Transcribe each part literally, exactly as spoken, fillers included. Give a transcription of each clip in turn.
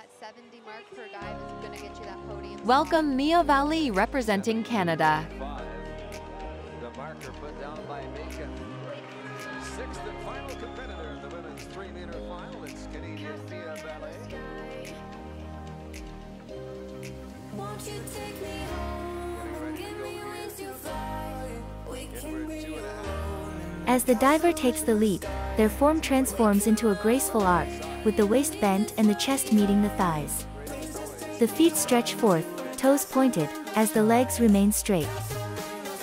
that seventy mark per dive is going to get you that podium. Welcome Mia Vallee representing Canada. The marker put down by Mika. Sixth and final competitor in the women's three meter final. It's Canadian Mia Vallee. Won't you take me home and give me wings to fly? We can bring you home. As the diver takes the leap, their form transforms into a graceful arc, with the waist bent and the chest meeting the thighs. The feet stretch forth, toes pointed, as the legs remain straight.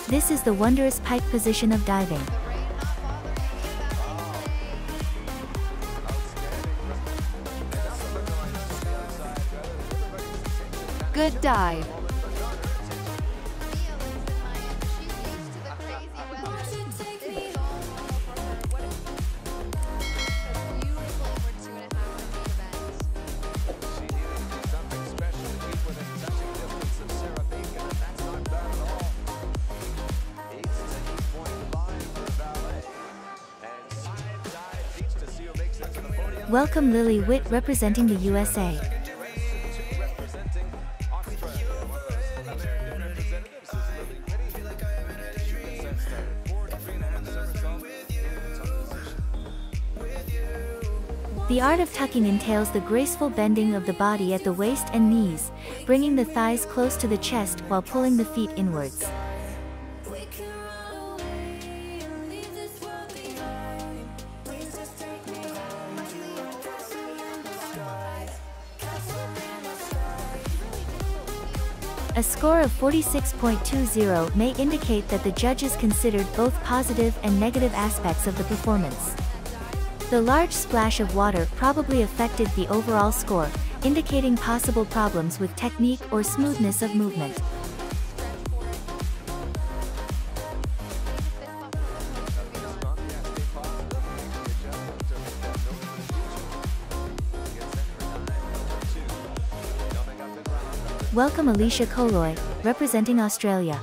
This is the wondrous pike position of diving. Good dive. Welcome Lily Witte representing the U S A. The art of tucking entails the graceful bending of the body at the waist and knees, bringing the thighs close to the chest while pulling the feet inwards. A score of forty-six point two zero may indicate that the judges considered both positive and negative aspects of the performance. The large splash of water probably affected the overall score, indicating possible problems with technique or smoothness of movement. Welcome Alysha Koloi, representing Australia.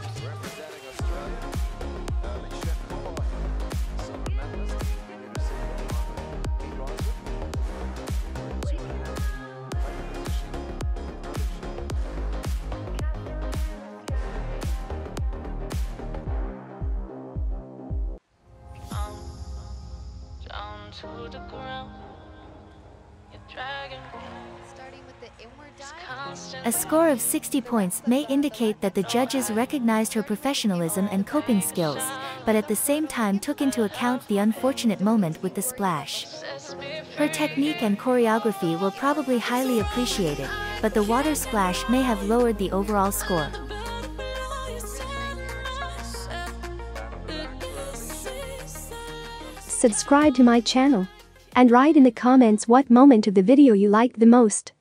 Down to the ground, you're dragging me. A score of sixty points may indicate that the judges recognized her professionalism and coping skills, but at the same time took into account the unfortunate moment with the splash. Her technique and choreography were probably highly appreciated, but the water splash may have lowered the overall score. Subscribe to my channel and write in the comments what moment of the video you liked the most.